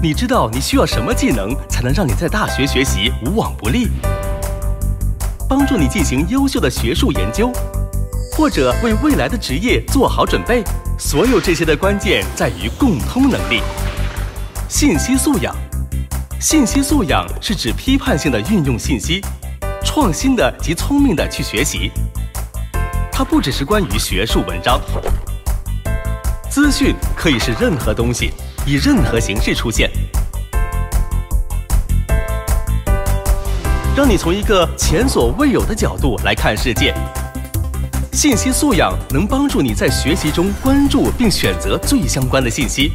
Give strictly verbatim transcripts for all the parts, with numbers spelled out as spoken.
你知道你需要什么技能才能让你在大学学习无往不利，帮助你进行优秀的学术研究，或者为未来的职业做好准备？所有这些的关键在于共通能力。信息素养，信息素养是指批判性的运用信息，创新的及聪明的去学习。它不只是关于学术文章。 资讯可以是任何东西，以任何形式出现，让你从一个前所未有的角度来看世界。信息素养能帮助你在学习中关注并选择最相关的信息，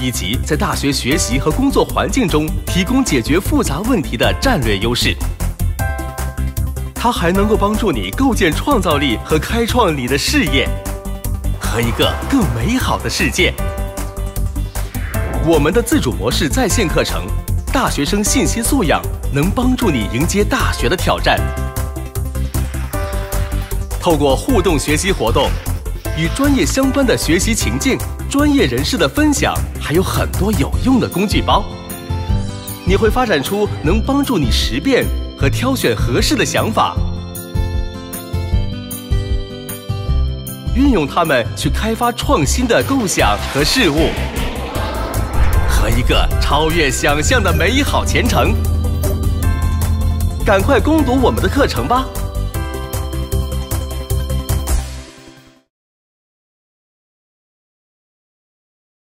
以及在大学学习和工作环境中提供解决复杂问题的战略优势。它还能够帮助你构建创造力和开创你的事业。 和一个更美好的世界。我们的自主模式在线课程《大学生信息素养》能帮助你迎接大学的挑战。透过互动学习活动、与专业相关的学习情境、专业人士的分享，还有很多有用的工具包，你会发展出能帮助你识辨和挑选合适的想法。 运用它们去开发创新的构想和事物，和一个超越想象的美好前程。赶快攻读我们的课程吧！